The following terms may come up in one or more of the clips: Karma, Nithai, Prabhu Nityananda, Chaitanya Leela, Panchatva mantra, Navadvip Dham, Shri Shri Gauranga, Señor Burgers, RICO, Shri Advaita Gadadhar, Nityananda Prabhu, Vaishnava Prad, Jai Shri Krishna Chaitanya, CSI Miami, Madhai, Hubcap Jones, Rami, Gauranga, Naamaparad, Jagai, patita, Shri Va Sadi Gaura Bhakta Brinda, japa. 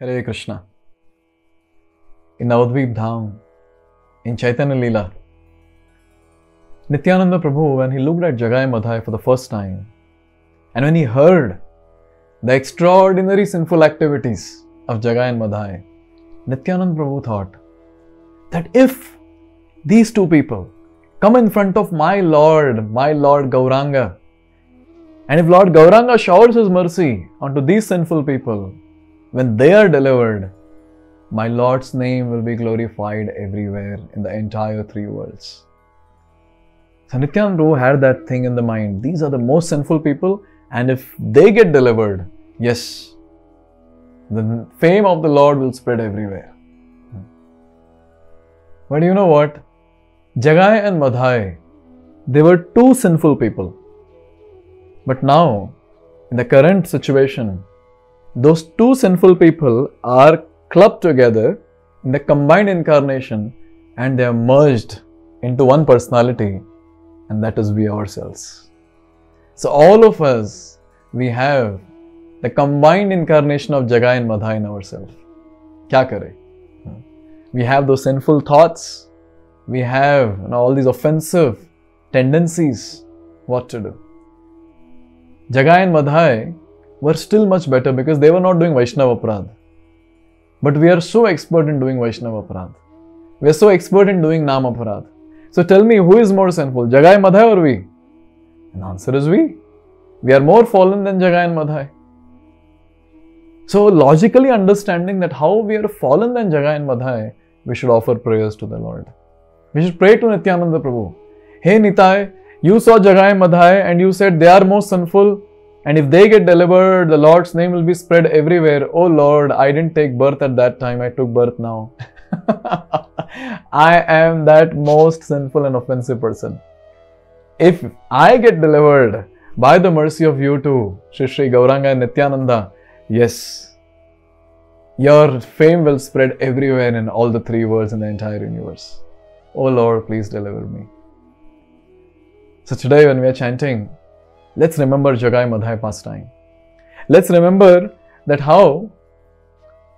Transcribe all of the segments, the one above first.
Hare Krishna. In Navadvip Dham, in Chaitanya Leela, Nityananda Prabhu, when he looked at Jagai Madhai for the first time, and when he heard the extraordinary sinful activities of Jagai and Madhai, Nityananda Prabhu thought that if these two people come in front of my Lord Gauranga, and if Lord Gauranga showers His mercy onto these sinful people, when they are delivered, my Lord's name will be glorified everywhere in the entire three worlds. So Nityananda Prabhu had that thing in the mind. These are the most sinful people, and if they get delivered, yes, the fame of the Lord will spread everywhere. But you know what? Jagai and Madhai, they were two sinful people. But now, in the current situation, those two sinful people are clubbed together in the combined incarnation and they are merged into one personality, and that is we ourselves. So all of us, we have the combined incarnation of Jagai and Madhai in ourselves. Kya kare? We have those sinful thoughts, we have all these offensive tendencies. What to do? Jagai and Madhai were still much better because they were not doing Vaishnava Prad. But we are so expert in doing Vaishnava Prad. We are so expert in doing Naamaparad. So tell me, who is more sinful, Jagai, Madhai or we? And the answer is we. We are more fallen than Jagai and Madhai. So logically understanding that how we are fallen than Jagai and Madhai, we should offer prayers to the Lord. We should pray to Nityananda Prabhu. Hey Nithai, you saw Jagai and Madhai and you said they are most sinful, and if they get delivered, the Lord's name will be spread everywhere. Oh Lord, I didn't take birth at that time, I took birth now. I am that most sinful and offensive person. If I get delivered by the mercy of you two, Shri Shri Gauranga and Nityananda, yes, your fame will spread everywhere in all the three worlds in the entire universe. Oh Lord, please deliver me. So today when we are chanting, let's remember Jagai Madhai pastime. Let's remember that how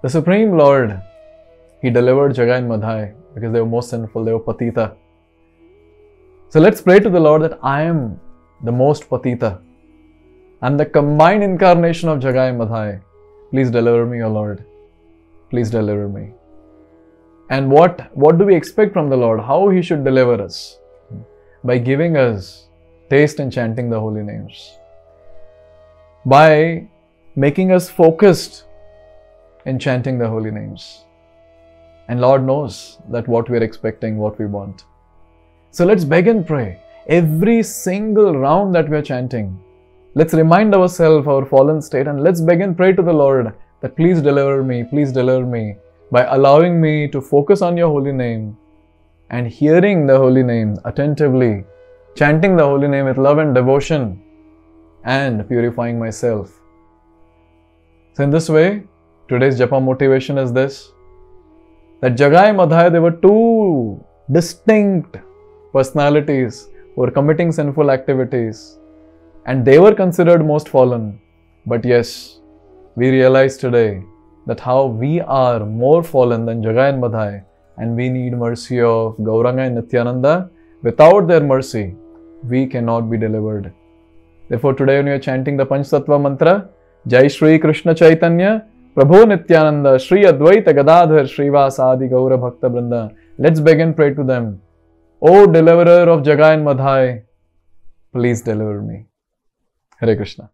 the Supreme Lord, He delivered Jagai and Madhai because they were most sinful, they were patita. So let's pray to the Lord that I am the most patita. I'm the combined incarnation of Jagai and Madhai. Please deliver me, O Lord. Please deliver me. And what do we expect from the Lord? How He should deliver us? By giving us taste in chanting the holy names. By making us focused in chanting the holy names. And Lord knows that what we are expecting, what we want. So let's beg and pray. Every single round that we are chanting, let's remind ourselves our fallen state and let's beg and pray to the Lord that please deliver me by allowing me to focus on your holy name and hearing the holy name attentively, chanting the holy name with love and devotion and purifying myself. So in this way, today's japa motivation is this. That Jagai and Madhai, they were two distinct personalities who were committing sinful activities and they were considered most fallen. But yes, we realize today that how we are more fallen than Jagai and Madhai and we need mercy of Gauranga and Nityananda. Without their mercy, we cannot be delivered. Therefore today when you are chanting the Panchatva mantra, Jai Shri Krishna Chaitanya, Prabhu Nityananda, Shri Advaita Gadadhar, Shri Va Sadi Gaura Bhakta Brinda. Let's beg and pray to them. O deliverer of Jagai and Madhai, please deliver me. Hare Krishna.